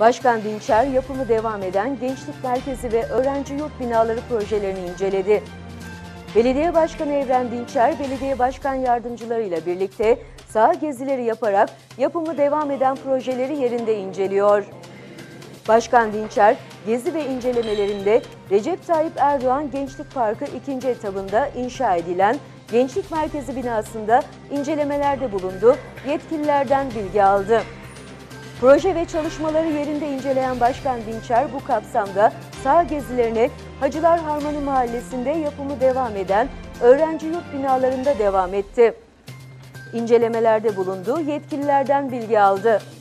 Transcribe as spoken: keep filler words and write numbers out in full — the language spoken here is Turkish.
Başkan Dinçer, yapımı devam eden Gençlik Merkezi ve Öğrenci Yurt Binaları projelerini inceledi. Belediye Başkanı Evren Dinçer, Belediye Başkan Yardımcılarıyla birlikte saha gezileri yaparak yapımı devam eden projeleri yerinde inceliyor. Başkan Dinçer, gezi ve incelemelerinde Recep Tayyip Erdoğan Gençlik Parkı ikinci etabında inşa edilen Gençlik Merkezi binasında incelemelerde bulundu, yetkililerden bilgi aldı. Proje ve çalışmaları yerinde inceleyen Başkan Dinçer, bu kapsamda saha gezilerine Hacılar Harmanı Mahallesi'nde yapımı devam eden öğrenci yurt binalarında devam etti. İncelemelerde bulundu, yetkililerden bilgi aldı.